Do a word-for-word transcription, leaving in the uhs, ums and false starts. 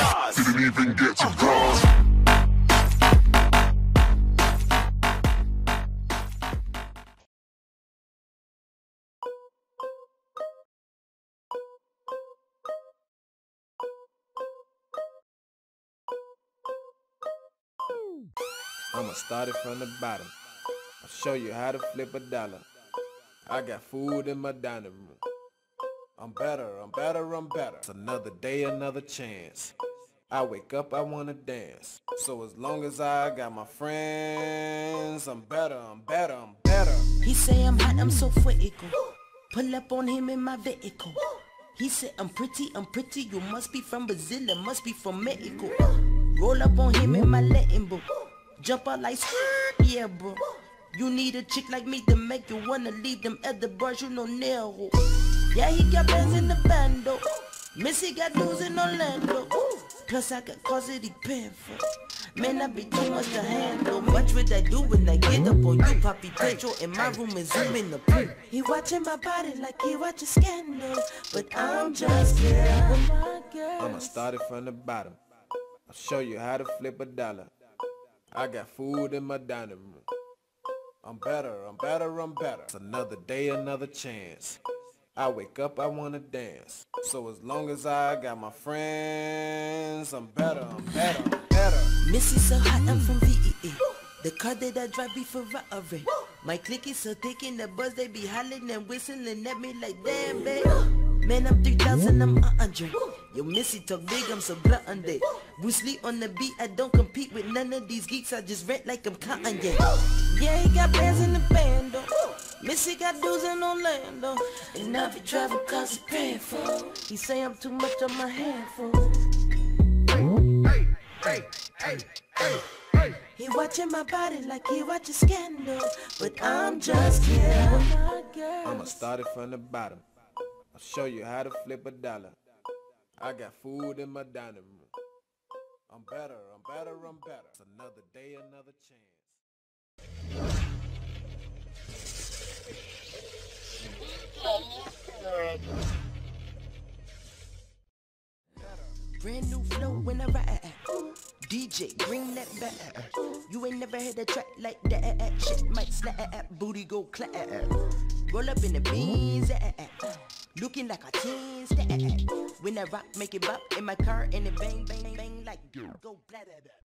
stars. Didn't even get to cross. I'ma start it from the bottom. I'll show you how to flip a dollar. I got food in my dining room. I'm better, I'm better, I'm better. It's another day, another chance. I wake up, I wanna dance. So as long as I got my friends, I'm better, I'm better, I'm better. He say I'm hot, I'm so critical. Pull up on him in my vehicle. He said I'm pretty, I'm pretty. You must be from Brazil, I must be from Mexico. Roll up on him in my Latin book. Jump out like, yeah, bro. You need a chick like me to make you wanna leave them other bars, you know, narrow. Yeah, he got bands in the bando. Missy got dudes in Orlando. Plus I got cars that he paying for. Man, I be too much to handle. Watch what I do when I get up on you. Poppy Pedro in my room and zoom in the pool. He watching my body like he watching Scandal. But I'm just here with my girls. I'ma start it from the bottom. I'll show you how to flip a dollar. I got food in my dining room. I'm better, I'm better, I'm better. It's another day, another chance. I wake up, I wanna dance. So as long as I got my friends, I'm better, I'm better, I'm better. Missy so hot, I'm from V E E. The car that I drive be Ferrari. My clique is so thick in the bus, they be hollering and whistling at me like, damn, babe. Man, I'm three thousand, I'm a hundred. Yo, Missy talk big, I'm so blunt on that. Bruce Lee on the beat, I don't compete with none of these geeks. I just rap like I'm Kanye. Yeah, he got bands in the bando. Missy got dudes in Orlando. And I be travel cause he paying for. He say I'm too much on my handful. Hey, hey, hey, hey, hey. He watching my body like he watching Scandal. But I'm just here. I'ma start it from the bottom. I'll show you how to flip a dollar. I got food in my dining room. I'm better, I'm better, I'm better. It's another day, another chance. Brand new flow when I ride. D J, bring that back. You ain't never heard a track like that. Shit might slap, booty go clap. Roll up in the beans. Looking like a teen stat. When I rock, make it bop in my car and it bang, bang, bang like go blah, blah, blah.